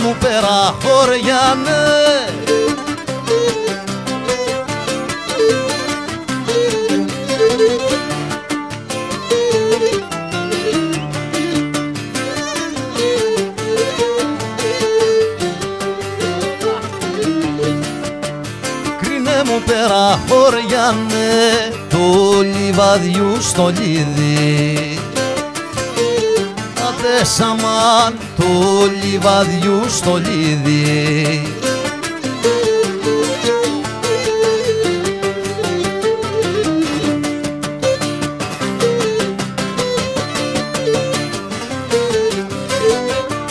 μου πέρα χωριάνε. Κρίνε μου πέρα χωριάνε του λιβαδιού στο λίδι. Σαμάν του λιβαδιού στο λίδι.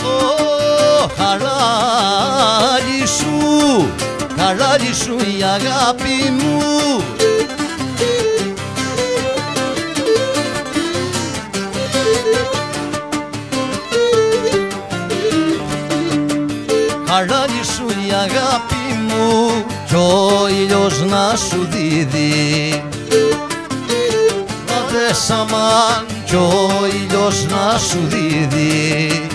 Ω, χαράλι σου η αγάπη μου. Χαράλι σου η αγάπη μου κι ο ήλιος να σου δίδει. Να δε σαμάν κι ο ήλιος να σου δίδει.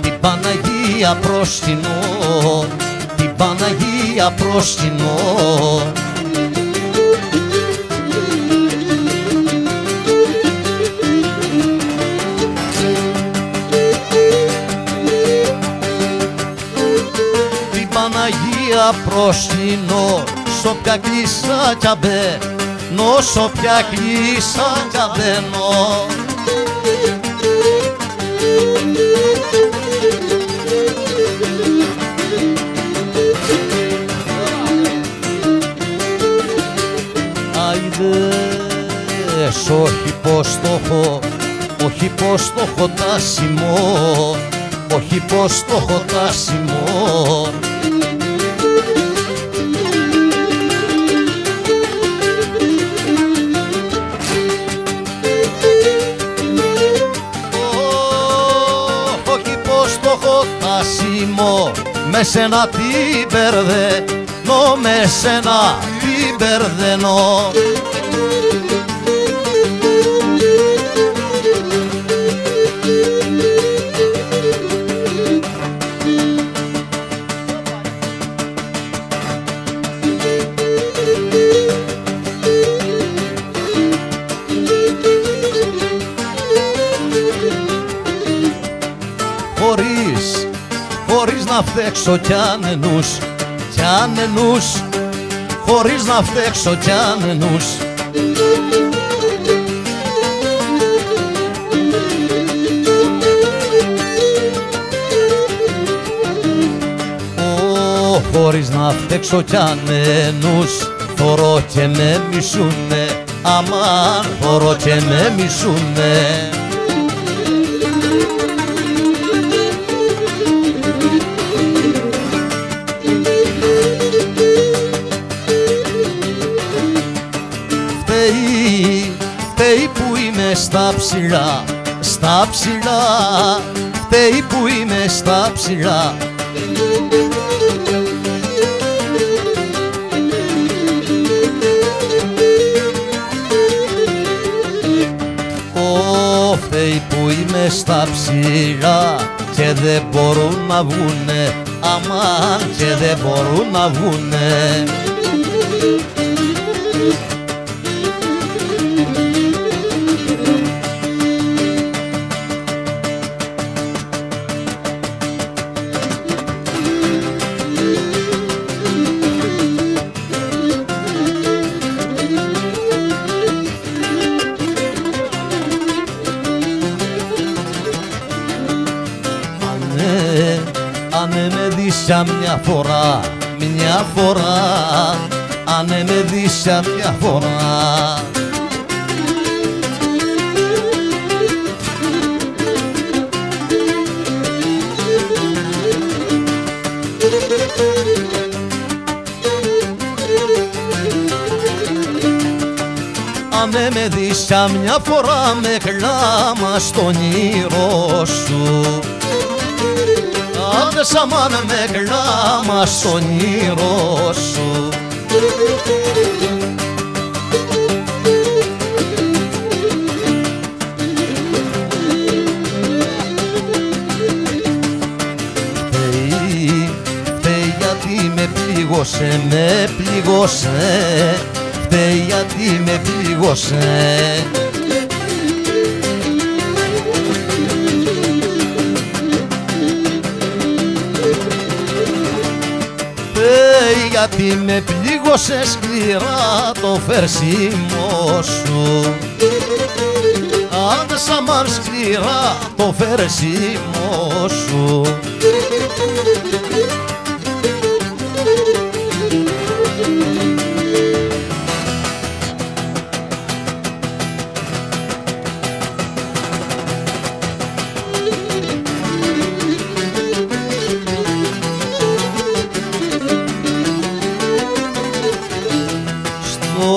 Την Παναγία προσκυνώ, την Παναγία προσκυνώ. Την Παναγία προσκυνώ, σ' όποια κλίσα κι αν μπαίνω, σ' όποια κλίσα κι αν μπαίνω. Όχι πως το έχω, όχι πως το έχω τάσιμο, όχι πως το έχω τάσιμο. Όχι πως το έχω τάσιμο, με σένα τι μπερδενώ, με σένα τι μπερδενώ. Χωρίς να φταίξω κι άνενους, κι άνενους, χωρίς να φταίξω κι άνενους. Ω, χωρίς να φταίξω κι άνενους, θωρώ και με μισούνε, αμάν, θωρώ και με μισούνε. Φταίει που είμαι στα ψηλά, στα ψηλά, φταίει που είμαι στα ψηλά. Ω, φταίει που είμαι στα ψηλά και δεν μπορούν να βγουνε, αμάν, και δεν μπορούν να βγουνε. Ανε με δεις μια φορά, μια φορά, ανε με δεις μια φορά. Ανε με έδισα μια φορά με κλάμα στον ήρω σου. Άδεσα μάνα με κλάμα στον ήρω σου. Με πληγώσε, φταίει γιατί με πληγώσε. Φταίει γιατί με πληγώσε σκληρά το φέρσιμό σου. Άντεσα μαν σκληρά το φέρσιμό σου.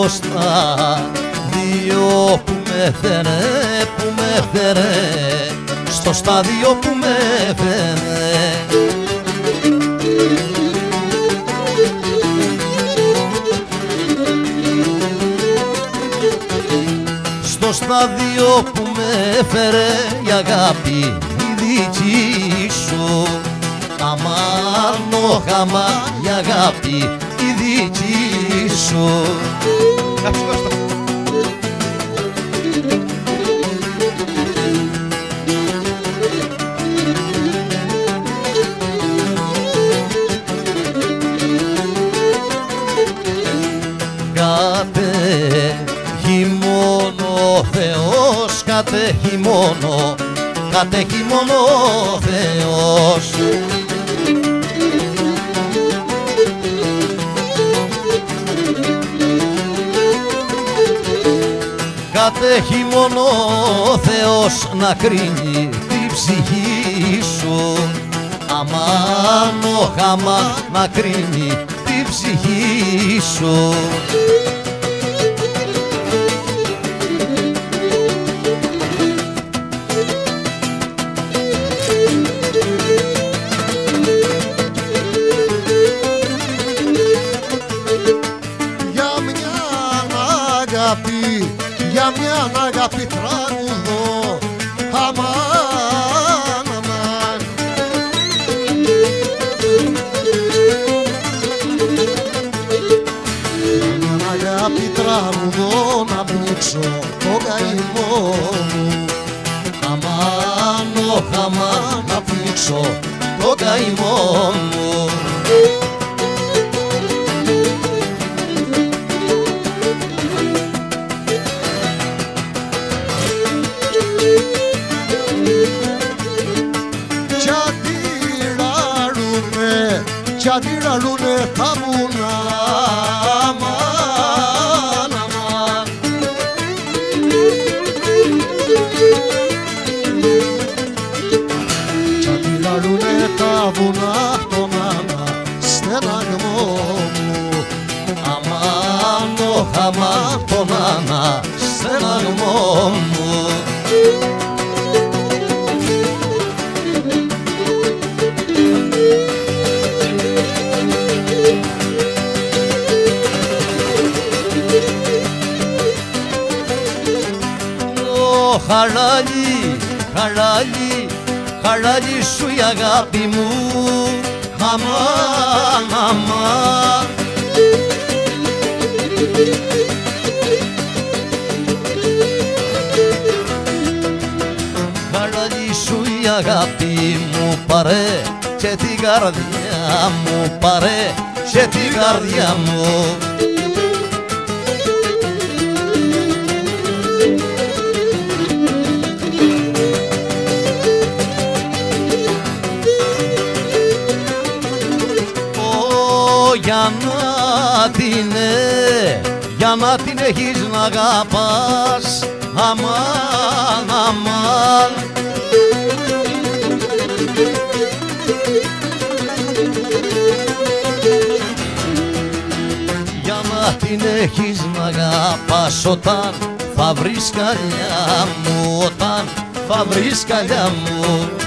Στα δύο που με φέρε, που με φέρε, στο στάδιο που με φέρε. Στο στάδιο που με φέρε η αγάπη η δική σου. Αμάρνο χαμά η αγάπη η δική σου. Κατέχει μόνο Θεός, κατέχει μόνο, κατέχει μόνο Θεός. Κατέχει μόνο ο Θεός να κρίνει την ψυχή σου. Αμάν ο χαμά να κρίνει την ψυχή σου. Για μια αγάπη, για μιαν αγάπη τραγουδώ, αμάν, αμάν. Για μιαν αγάπη τραγουδώ να πνίξω το καημό μου, αμάν, οχ, αμάν, να πνίξω το καημό μου. Κι αντιλαλούνε τα βουνά, αμάν, αμάν. Κι αντιλαλούνε τα βουνά τον άμα στεναγμό μου, αμάν, οχ, αμάν, τον άμα στεναγμό μου. Χαλάλι, χαλάλι, χαλάλι σου η αγάπη μου, αμάν, αμάν. Χαλάλι σου η αγάπη μου, πάρε και την καρδιά μου, πάρε και την καρδιά μου. Για να την, για να την έχεις να αγαπάς, αμάν, αμάν. Για να την έχεις να αγαπάς, όταν θα βρεις καλιά μου, όταν θα βρεις καλιά μου.